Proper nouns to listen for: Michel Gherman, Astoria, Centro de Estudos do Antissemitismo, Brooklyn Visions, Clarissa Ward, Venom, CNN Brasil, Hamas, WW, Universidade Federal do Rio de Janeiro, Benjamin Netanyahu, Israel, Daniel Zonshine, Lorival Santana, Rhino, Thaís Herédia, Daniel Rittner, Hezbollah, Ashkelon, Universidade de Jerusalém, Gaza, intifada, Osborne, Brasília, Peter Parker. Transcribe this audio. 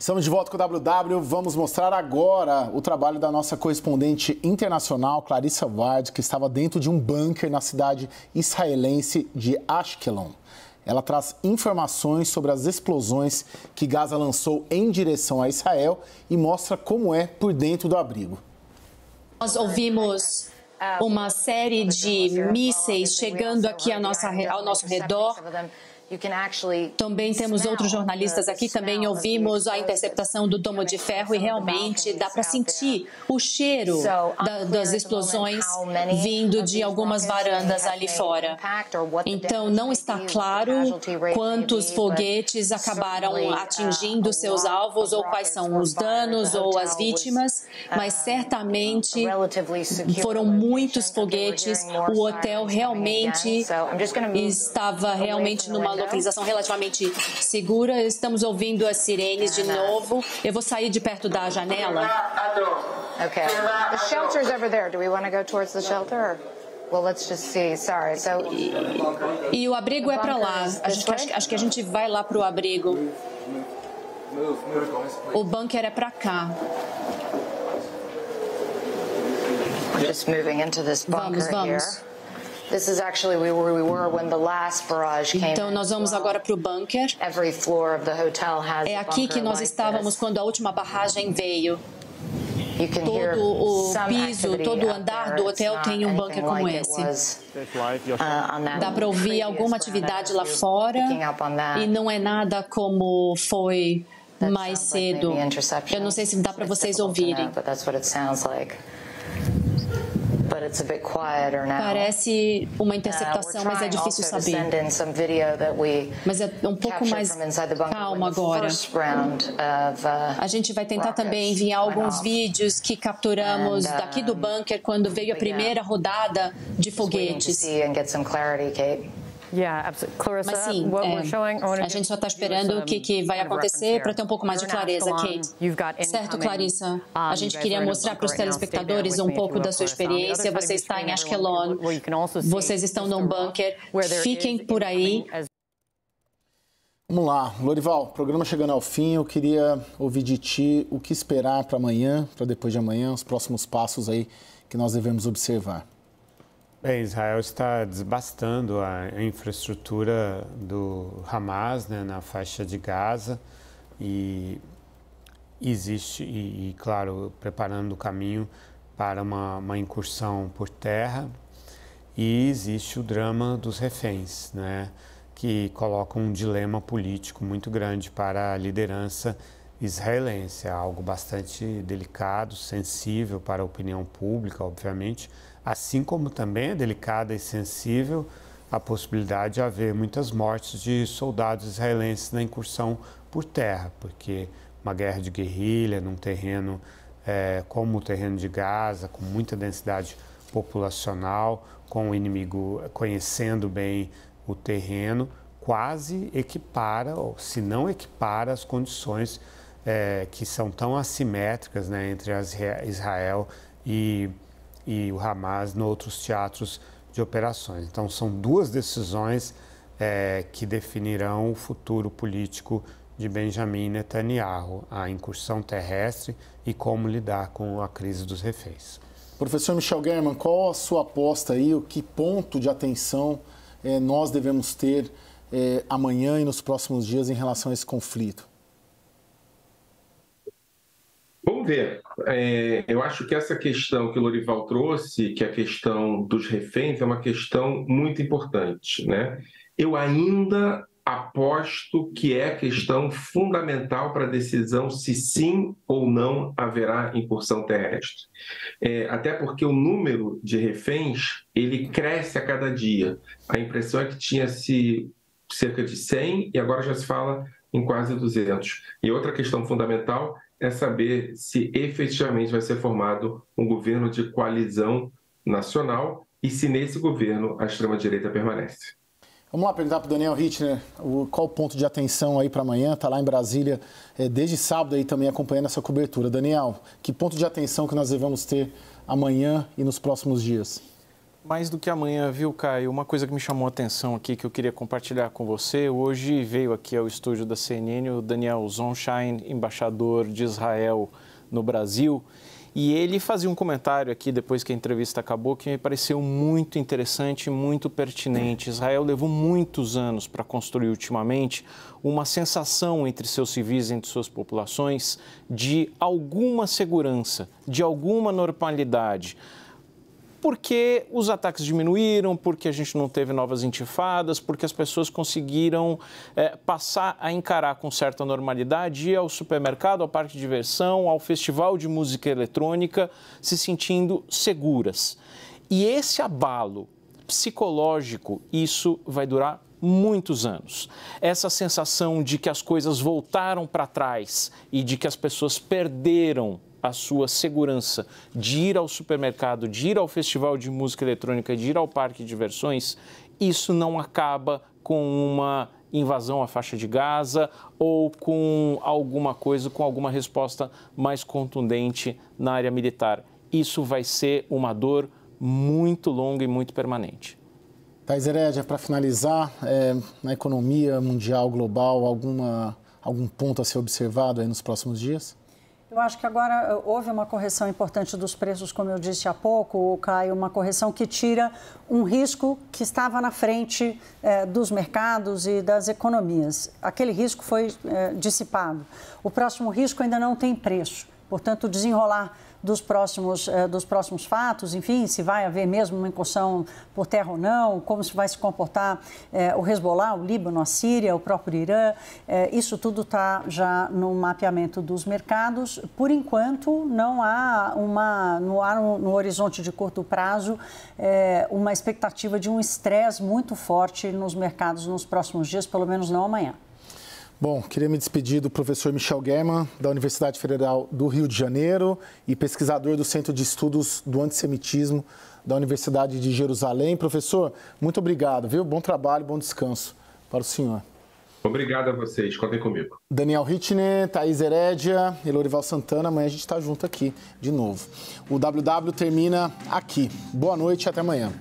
Estamos de volta com o WW, vamos mostrar agora o trabalho da nossa correspondente internacional, Clarissa Ward, que estava dentro de um bunker na cidade israelense de Ashkelon. Ela traz informações sobre as explosões que Gaza lançou em direção a Israel e mostra como é por dentro do abrigo. Nós ouvimos uma série de mísseis chegando aqui ao nosso redor. Também temos outros jornalistas aqui, também ouvimos a interceptação do domo de ferro e realmente dá para sentir o cheiro das explosões vindo de algumas varandas ali fora. Então não está claro quantos foguetes acabaram atingindo seus alvos ou quais são os danos ou as vítimas, mas certamente foram muitos foguetes. O hotel realmente estava numa localização relativamente segura. Estamos ouvindo as sirenes de novo. Eu vou sair de perto da janela. Okay. The shelter's over there. Do we want to go towards the shelter? Well, let's just see. Sorry. So... E o abrigo é para lá. Acho que a gente vai lá para o abrigo. O bunker é para cá. We're just moving into this bunker here. This is actually where we were when the last barrage came. Então nós vamos agora para o bunker. Every floor of the hotel has a bunker. É aqui que nós estávamos quando a última barragem veio. Todo o piso, todo o andar do hotel tem um bunker como esse. Dá para ouvir alguma atividade lá fora e não é nada como foi mais cedo. Eu não sei se dá para vocês ouvirem. Parece uma interceptação, mas é difícil saber. Mas é um pouco mais calmo agora. A gente vai tentar também enviar alguns vídeos que capturamos daqui do bunker quando veio a primeira rodada de foguetes. Mas sim, a gente só está esperando o que vai acontecer para ter um pouco mais de clareza, Kate. Certo, Clarissa? A gente queria mostrar para os telespectadores um pouco da sua experiência. Você está em Ashkelon, vocês estão num bunker, fiquem por aí. Vamos lá, Lorival, o programa chegando ao fim, eu queria ouvir de ti o que esperar para amanhã, para depois de amanhã, os próximos passos aí que nós devemos observar. Bem, Israel está desbastando a infraestrutura do Hamas, né, na faixa de Gaza e claro, preparando o caminho para uma incursão por terra. E existe o drama dos reféns, né, que coloca um dilema político muito grande para a liderança israelense. É algo bastante delicado, sensível para a opinião pública, obviamente, assim como também é delicada e sensível a possibilidade de haver muitas mortes de soldados israelenses na incursão por terra, porque uma guerra de guerrilha num terreno como o terreno de Gaza, com muita densidade populacional, com o inimigo conhecendo bem o terreno, quase equipara, ou se não equipara, as condições que são tão assimétricas, né, entre Israel e o Hamas nos outros teatros de operações. Então, são duas decisões que definirão o futuro político de Benjamin Netanyahu, a incursão terrestre e como lidar com a crise dos reféns. Professor Michel Gherman, qual a sua aposta aí, o que ponto de atenção nós devemos ter amanhã e nos próximos dias em relação a esse conflito? Vamos ver. Eu acho que essa questão que o Lorival trouxe, que é a questão dos reféns, é uma questão muito importante, né? Eu ainda aposto que é a questão fundamental para a decisão se sim ou não haverá incursão terrestre. Até porque o número de reféns, ele cresce a cada dia. A impressão é que tinha-se cerca de 100 e agora já se fala em quase 200. E outra questão fundamental é saber se efetivamente vai ser formado um governo de coalizão nacional e se nesse governo a extrema-direita permanece. Vamos lá perguntar para o Daniel Rittner qual o ponto de atenção aí para amanhã. Está lá em Brasília desde sábado aí também acompanhando essa cobertura. Daniel, que ponto de atenção que nós devemos ter amanhã e nos próximos dias? Mais do que amanhã, viu, Caio? Uma coisa que me chamou a atenção aqui, que eu queria compartilhar com você. Hoje veio aqui ao estúdio da CNN o Daniel Zonshine, embaixador de Israel no Brasil. E ele fazia um comentário aqui, depois que a entrevista acabou, que me pareceu muito interessante e muito pertinente. Israel levou muitos anos para construir, ultimamente, uma sensação entre seus civis, entre suas populações, de alguma segurança, de alguma normalidade. Porque os ataques diminuíram, porque a gente não teve novas intifadas, porque as pessoas conseguiram passar a encarar com certa normalidade, ir ao supermercado, ao parque de diversão, ao festival de música eletrônica, se sentindo seguras. E esse abalo psicológico, isso vai durar muitos anos. Essa sensação de que as coisas voltaram para trás e de que as pessoas perderam a sua segurança de ir ao supermercado, de ir ao festival de música eletrônica, de ir ao parque de diversões, isso não acaba com uma invasão à faixa de Gaza ou com alguma coisa, com alguma resposta mais contundente na área militar. Isso vai ser uma dor muito longa e muito permanente. Thaís Herédia, para finalizar, na economia mundial, global, algum ponto a ser observado aí nos próximos dias? Eu acho que agora houve uma correção importante dos preços, como eu disse há pouco, Caio, uma correção que tira um risco que estava na frente dos mercados e das economias. Aquele risco foi dissipado. O próximo risco ainda não tem preço, portanto, o desenrolar dos próximos fatos, enfim, se vai haver mesmo uma incursão por terra ou não, como se vai se comportar o Hezbollah, o Líbano, a Síria, o próprio Irã, isso tudo está já no mapeamento dos mercados. Por enquanto, não há no horizonte de curto prazo uma expectativa de um estresse muito forte nos mercados nos próximos dias, pelo menos não amanhã. Bom, queria me despedir do professor Michel Gherman, da Universidade Federal do Rio de Janeiro e pesquisador do Centro de Estudos do Antissemitismo da Universidade de Jerusalém. Professor, muito obrigado, viu? Bom trabalho, bom descanso para o senhor. Obrigado a vocês, contem comigo. Daniel Rittner, Thaís Herédia e Lorival Santana, amanhã a gente está junto aqui de novo. O WW termina aqui. Boa noite e até amanhã.